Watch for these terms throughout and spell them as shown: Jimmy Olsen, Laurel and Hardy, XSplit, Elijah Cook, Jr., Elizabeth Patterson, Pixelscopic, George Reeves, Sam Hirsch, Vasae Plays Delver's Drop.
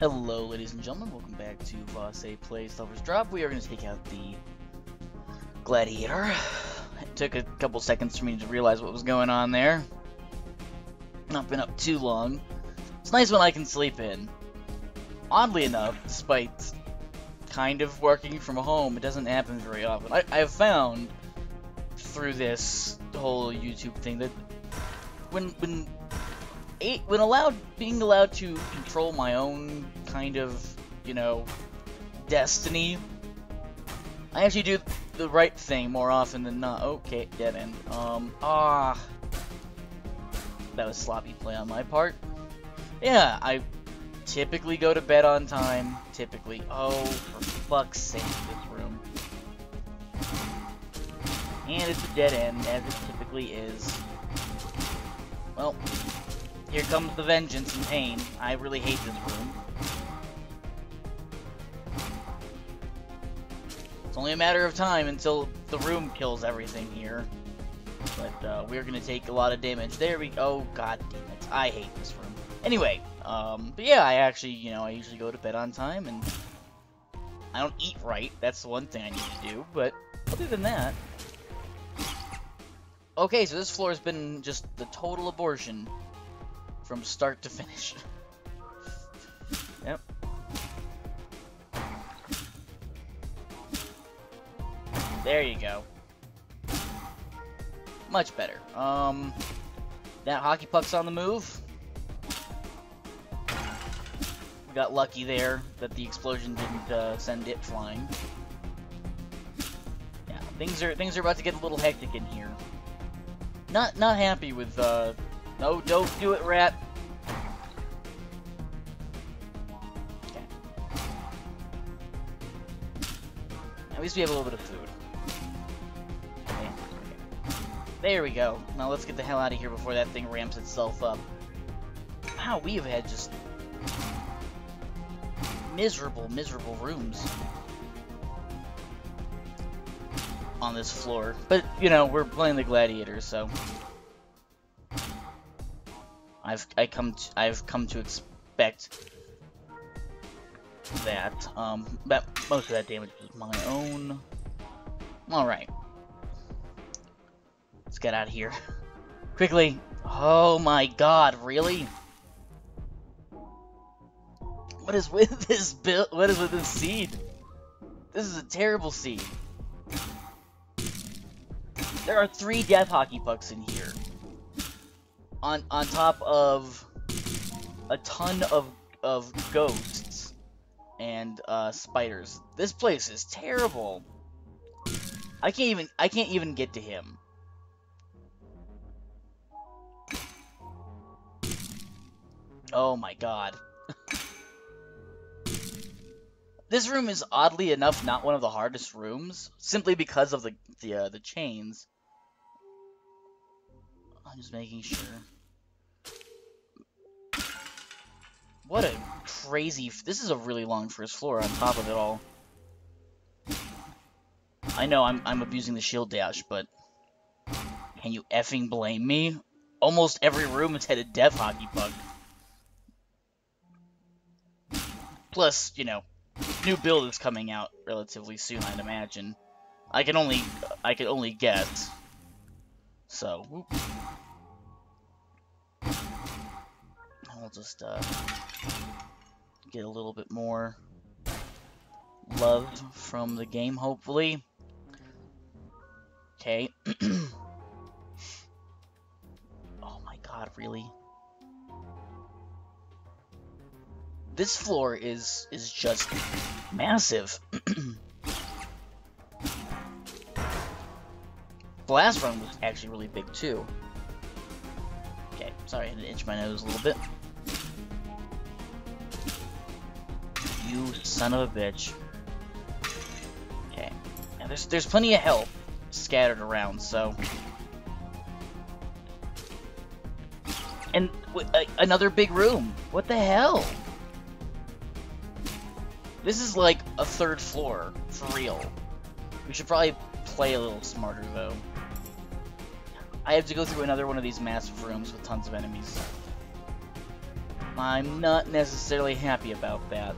Hello ladies and gentlemen, welcome back to Vasae Plays Delver's Drop. We are going to take out the gladiator. It took a couple seconds for me to realize what was going on there. Not been up too long. It's nice when I can sleep in. Oddly enough, despite kind of working from home, it doesn't happen very often. I've found through this whole YouTube thing that being allowed to control my own kind of, you know, destiny, I actually do the right thing more often than not. Okay, dead end. That was sloppy play on my part. Yeah, I typically go to bed on time. Typically. Oh, for fuck's sake, this room. And it's a dead end, as it typically is. Well, here comes the vengeance and pain. I really hate this room. It's only a matter of time until the room kills everything here. But we're gonna take a lot of damage. There we go. Oh, god damn it. I hate this room. Anyway, but yeah, I actually, you know, I usually go to bed on time, and I don't eat right. That's the one thing I need to do, but other than that... Okay, so this floor's been just the total abortion. From start to finish. Yep. There you go. Much better. That hockey puck's on the move. We got lucky there that the explosion didn't send it flying. Yeah, things are about to get a little hectic in here. Not happy with No, don't do it, rat. Okay. At least we have a little bit of food. Okay. Okay. There we go. Now let's get the hell out of here before that thing ramps itself up. Wow, we have had just miserable rooms on this floor. But, you know, we're playing the gladiator, so... I've come to expect that. That most of that damage is my own. All right, let's get out of here quickly. Oh my god, really? What is with this build? What is with this seed? This is a terrible seed. There are 3 death hockey pucks in here. On top of a ton of ghosts and spiders. This place is terrible. I can't even get to him. Oh my god. This room is oddly enough not one of the hardest rooms, simply because of the chains. I'm just making sure. What a crazy... This is a really long first floor on top of it all. I know I'm abusing the shield dash, but... Can you effing blame me? Almost every room has had a death hockey puck. Plus, you know, new build is coming out relatively soon, I'd imagine. I can only guess. So... Whoop. We'll just get a little bit more love from the game, hopefully. Okay. Oh my god, really? This floor is just massive. The last run was actually really big too. Okay, sorry, I had to itch my nose a little bit. You son of a bitch. Okay. Now there's plenty of help scattered around, so... And another big room! What the hell? This is like a 3rd floor, for real. We should probably play a little smarter, though. I have to go through another one of these massive rooms with tons of enemies. I'm not necessarily happy about that.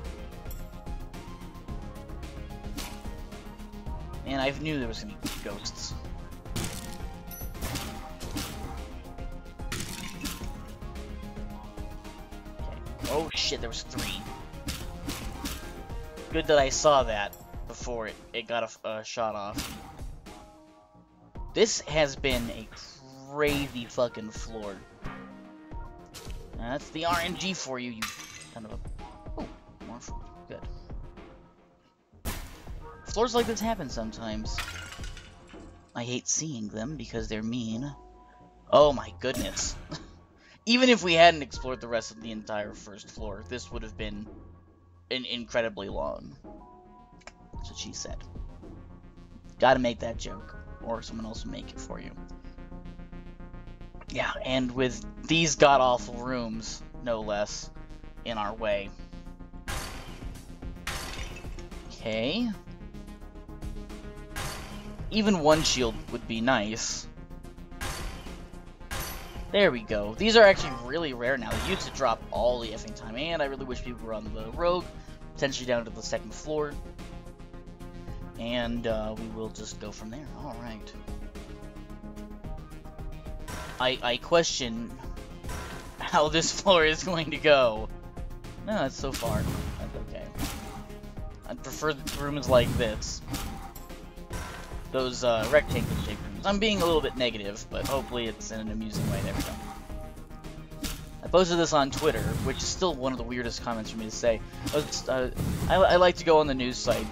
And I knew there was gonna be ghosts. Okay. Oh shit, there was three. Good that I saw that before it got a shot off. This has been a crazy fucking floor. Now, that's the RNG for you, you kind of a... Oh, more food. Good. Floors like this happen sometimes. I hate seeing them because they're mean. Oh my goodness. Even if we hadn't explored the rest of the entire first floor, this would have been incredibly long. That's what she said. Gotta make that joke, or someone else will make it for you. Yeah, and with these god-awful rooms, no less, in our way. Okay. Even one shield would be nice. There we go. These are actually really rare now. They used to drop all the effing time, and I really wish people were on the rogue, potentially down to the second floor. And we will just go from there. Alright. I question how this floor is going to go. No, it's so far. That's okay. I prefer rooms like this. Those rectangle-shaped rooms. I'm being a little bit negative, but hopefully it's in an amusing way. There we go. I posted this on Twitter, which is still one of the weirdest comments for me to say. I like to go on the news site,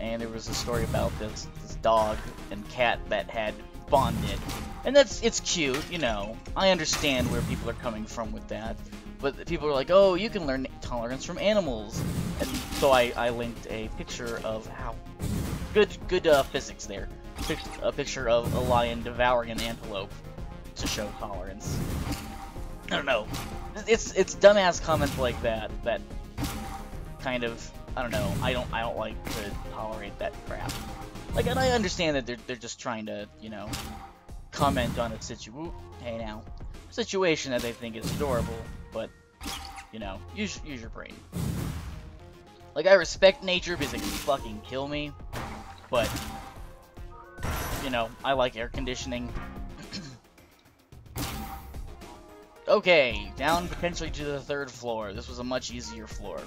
and there was a story about this dog and cat that had bonded. And it's cute, you know. I understand where people are coming from with that. But people are like, oh, you can learn tolerance from animals. And so I linked a picture of how... Good physics there. A picture of a lion devouring an antelope to show tolerance. I don't know. It's dumbass comments like that that kind of... I don't know. I don't like to tolerate that crap. Like, and I understand that they're just trying to, you know, comment on a situation that they think is adorable, but you know, use your brain. Like, I respect nature because it can fucking kill me, but you know, I like air conditioning. Okay, down potentially to the third floor. This was a much easier floor.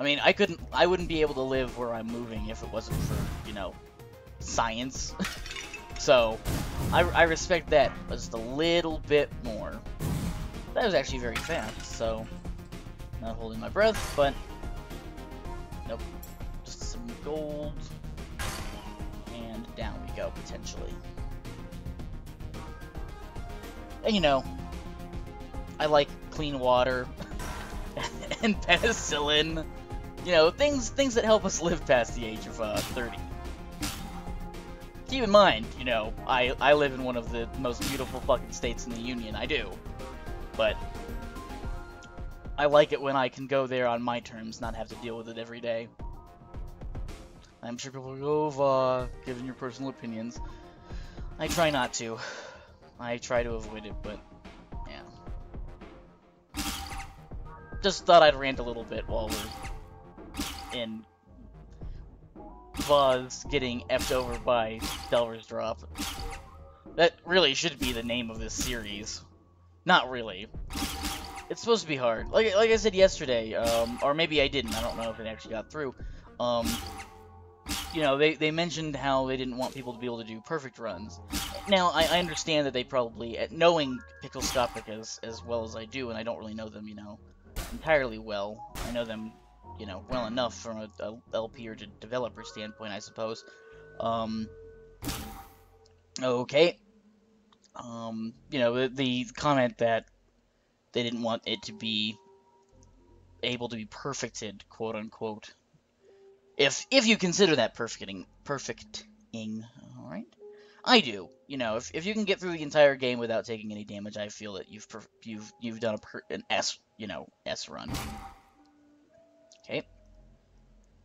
I mean, I wouldn't be able to live where I'm moving if it wasn't for, you know, science. So, I respect that just a little bit more. That was actually very fast, so not holding my breath, but nope. Just some gold, and down we go, potentially. And you know, I like clean water. And penicillin, you know, things that help us live past the age of 30. Keep in mind, you know, I live in one of the most beautiful fucking states in the Union. I do, but I like it when I can go there on my terms, not have to deal with it every day. I'm sure people will go giving your personal opinions. I try not to. I try to avoid it, but. Just thought I'd rant a little bit while we're in Vaz getting effed over by Delver's Drop. That really should be the name of this series. Not really. It's supposed to be hard. Like I said yesterday, or maybe I didn't, I don't know if it actually got through. You know, they mentioned how they didn't want people to be able to do perfect runs. Now, I understand that they probably, knowing Pixelscopic as well as I do, and I don't really know them, you know, entirely well. I know them, you know, well enough from a LP or developer standpoint, I suppose. Okay. You know, the comment that they didn't want it to be able to be perfected, quote unquote. If you consider that perfecting, all right. I do. You know, if you can get through the entire game without taking any damage, I feel that you've done an S run. Okay.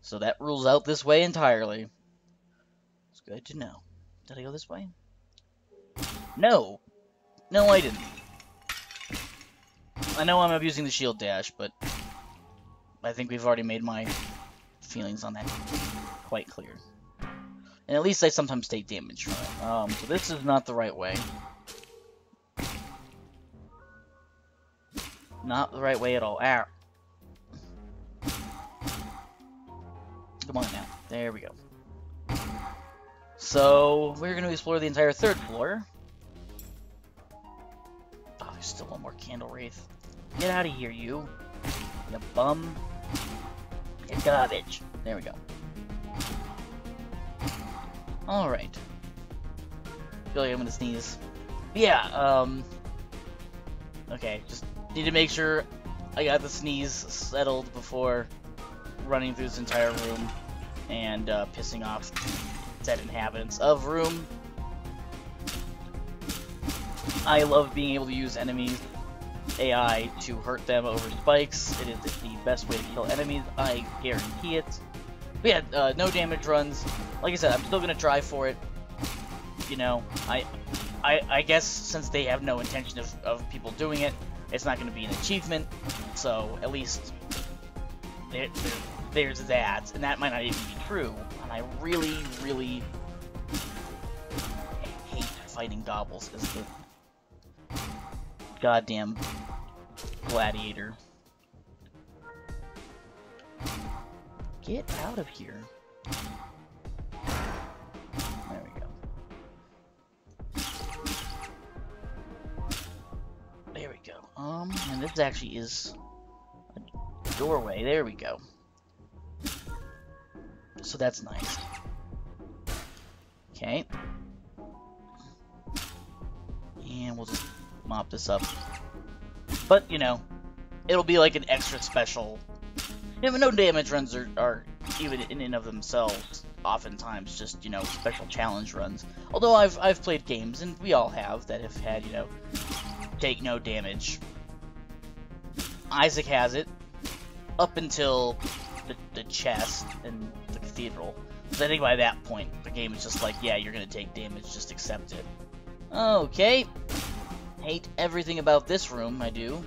So that rules out this way entirely. It's good to know. Did I go this way? No. No, I didn't. I know I'm abusing the shield dash, but I think we've already made my feelings on that quite clear. And at least I sometimes take damage from it. So this is not the right way. Not the right way at all. Ow. Come on now. There we go. So we're going to explore the entire third floor. Oh, there's still one more candle wraith. Get out of here, you. You bum. You're garbage. There we go. Alright. I feel like I'm going to sneeze. But yeah, okay, just need to make sure I got the sneeze settled before running through this entire room and pissing off said inhabitants of room. I love being able to use enemies' AI to hurt them over spikes. It is the best way to kill enemies, I guarantee it. But yeah, no damage runs. Like I said, I'm still gonna try for it. You know, I guess since they have no intention of people doing it, it's not gonna be an achievement. So at least there's that, and that might not even be true. And I really, really hate fighting gobbles as the goddamn gladiator. Get out of here. There we go. There we go. And this actually is a doorway. There we go. So that's nice. Okay. And we'll just mop this up. But, you know, it'll be like an extra special. Yeah, but no damage runs are even in and of themselves oftentimes just, you know, special challenge runs. Although I've played games, and we all have, that have had, you know, take no damage. Isaac has it up until the chest and the cathedral. So I think by that point the game is just like, yeah, you're gonna take damage, just accept it. Okay. Hate everything about this room, I do.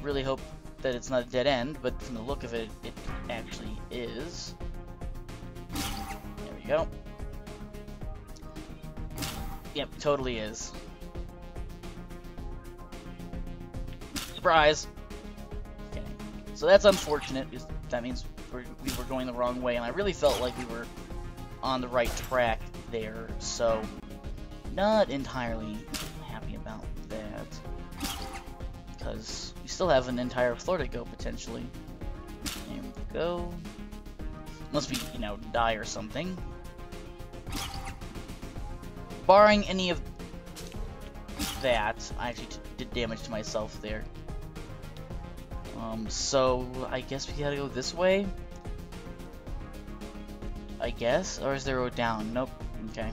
Really hope that it's not a dead end, but from the look of it, it actually is. There we go. Yep, totally is. Surprise! Okay, so that's unfortunate, because that means we were going the wrong way, and I really felt like we were on the right track there, so not entirely happy about that. Because we still have an entire floor to go, potentially. There we go. Unless we, you know, die or something. Barring any of that, I actually did damage to myself there. So I guess we gotta go this way? I guess? Or is there a down? Nope. Okay.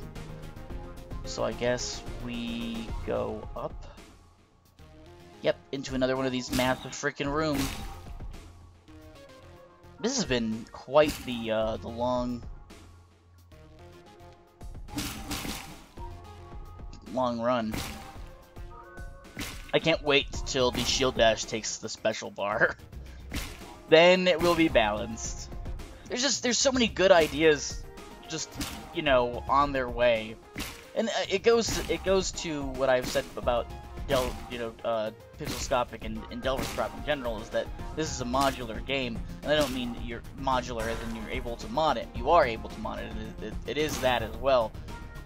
So I guess we go up. Yep, into another one of these massive freaking rooms. This has been quite the long run. I can't wait till the shield dash takes the special bar. Then it will be balanced. There's so many good ideas, just, you know, on their way, and it goes to what I've said about Pixelscopic and Delver's Drop in general, is that this is a modular game, and I don't mean you're modular as in you're able to mod it. You are able to mod it. It is that as well.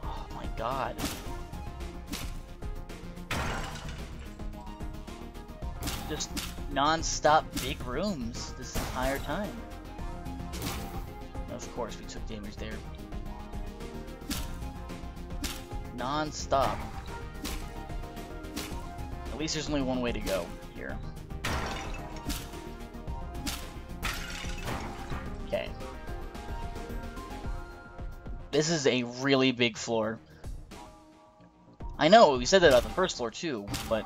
Oh my god. Just non-stop big rooms this entire time. Of course we took damage there. Non-stop. At least there's only one way to go here. Okay. This is a really big floor. I know, we said that about the first floor too, but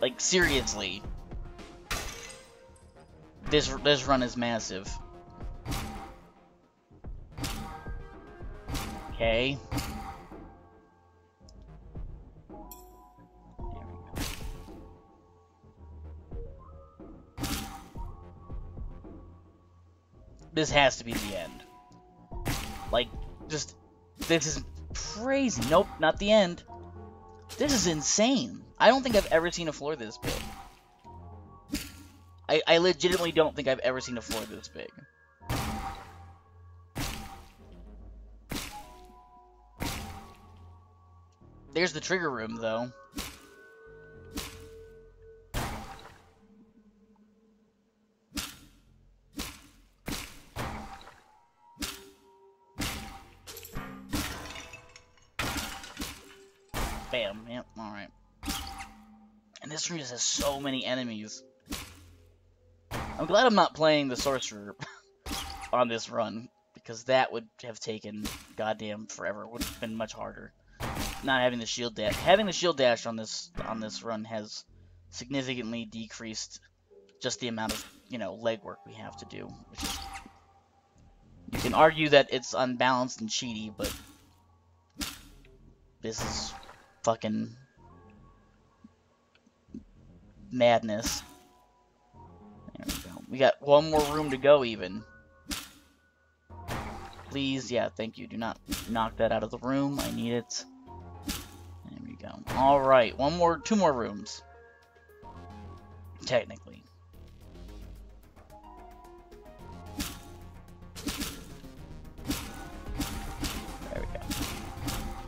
like, seriously. This run is massive. Okay. this has to be the end. Like, just, this is crazy. Nope, not the end. This is insane. I don't think I've ever seen a floor this big. I legitimately don't think I've ever seen a floor this big. There's the trigger room, though. Bam. Yep. All right. And this room just has so many enemies. I'm glad I'm not playing the sorcerer on this run, because that would have taken goddamn forever. It would have been much harder. Not having the shield dash. Having the shield dash on this run has significantly decreased just the amount of, you know, legwork we have to do. Which is, you can argue that it's unbalanced and cheaty, but this is fucking madness. There we go. We got one more room to go, even. Please, yeah, thank you. Do not knock that out of the room. I need it. Alright, two more rooms. Technically. There we go.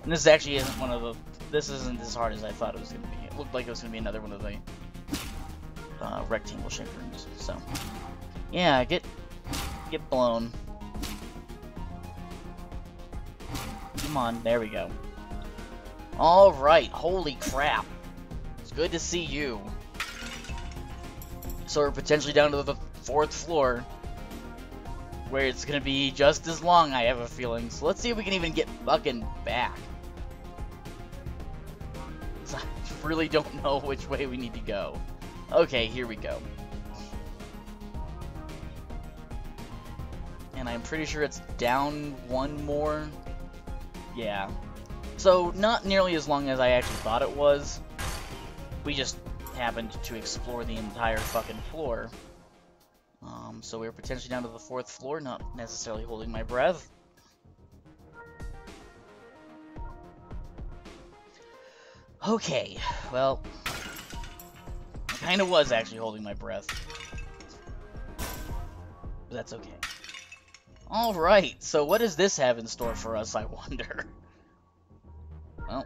And this actually isn't one of the... This isn't as hard as I thought it was going to be. It looked like it was going to be another one of the rectangle shaped rooms. So, yeah, get blown. Come on, there we go. Alright, holy crap. It's good to see you. So we're potentially down to the 4th floor, where it's gonna be just as long, I have a feeling. So let's see if we can even get fucking back. I really don't know which way we need to go. Okay, here we go. And I'm pretty sure it's down one more. Yeah. So, not nearly as long as I actually thought it was. We just happened to explore the entire fucking floor. So we're potentially down to the 4th floor, not necessarily holding my breath. Okay, well, I kind of was actually holding my breath. But that's okay. Alright, so what does this have in store for us, I wonder? Well.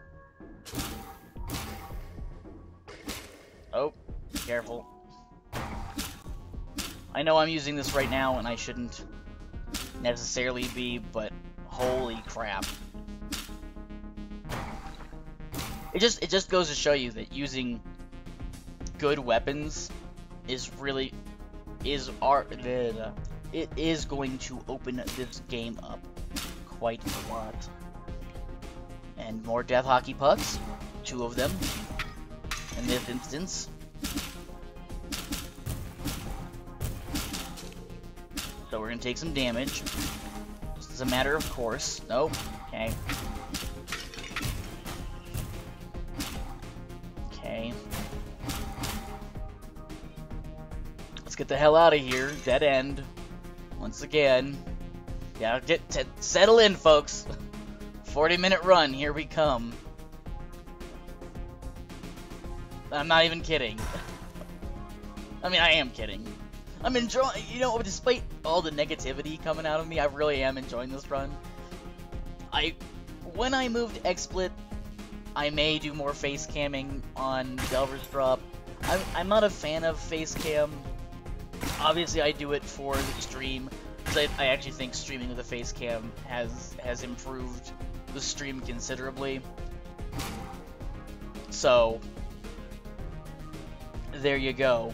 Oh, careful. I know I'm using this right now and I shouldn't necessarily be, but holy crap. It just goes to show you that using good weapons is really it is going to open this game up quite a lot. And more death hockey pucks, 2 of them, in this instance. So we're gonna take some damage. Just as a matter of course. Nope. Okay. Okay. Let's get the hell out of here. Dead end. Once again. Yeah, settle in, folks. 40-minute run, here we come. I'm not even kidding. I mean, I am kidding. I'm enjoying, you know, despite all the negativity coming out of me, I really am enjoying this run. When I move to XSplit, I may do more face camming on Delver's Drop. I'm not a fan of face cam. Obviously, I do it for the stream. I actually think streaming with a face cam has improved the stream considerably. So there you go.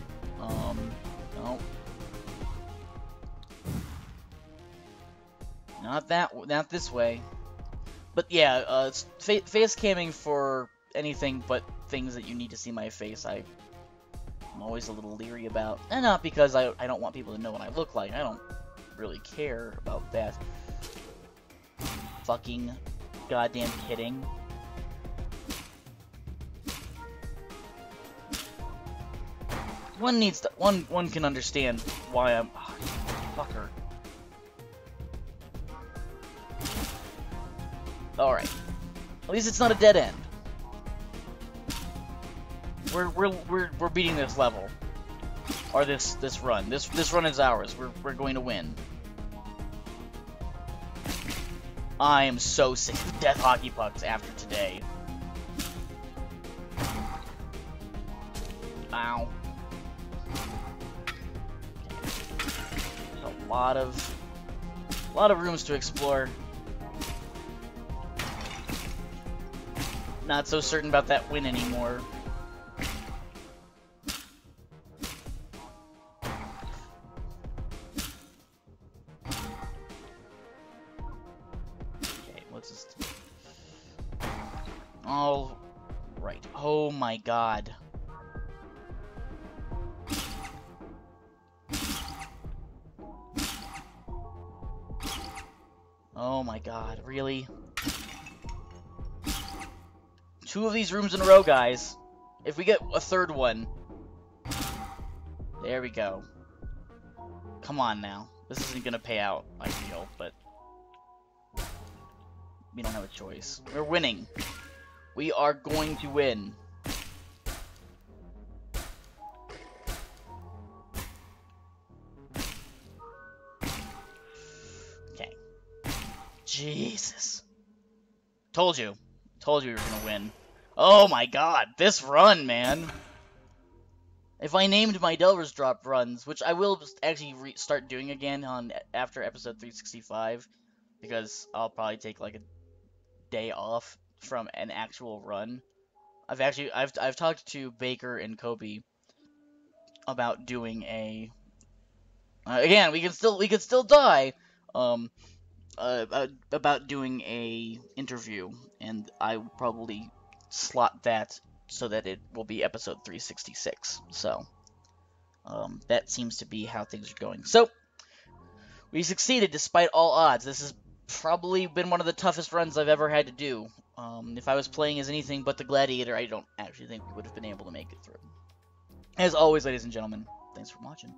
No, not this way. But yeah, face camming for anything but things that you need to see my face. I'm always a little leery about, and not because I don't want people to know what I look like. I don't really care about that. Fucking goddamn kidding. One can understand why I'm... Oh, fucker. Alright. At least it's not a dead end. We're beating this level. Or this run. This run is ours. We're going to win. I am so sick of death hockey pucks after today. Ow. There's a lot of rooms to explore. Not so certain about that win anymore. All right. Oh my God. Oh my God. Really? Two of these rooms in a row, guys. If we get a third one. There we go. Come on now. This isn't gonna pay out, I feel, but we don't have a choice. We're winning. We are going to win. Okay. Jesus. Told you. Told you we were going to win. Oh my God. This run, man. If I named my Delver's Drop runs, which I will actually start doing again after episode 365, because I'll probably take like a day off from an actual run. I've talked to Baker and Kobe about doing a again, we could still die about doing a interview, and I will probably slot that so that it will be episode 366. So that seems to be how things are going. So we succeeded despite all odds. This has probably been one of the toughest runs I've ever had to do. If I was playing as anything but the Gladiator, I don't actually think we would have been able to make it through. As always, ladies and gentlemen, thanks for watching.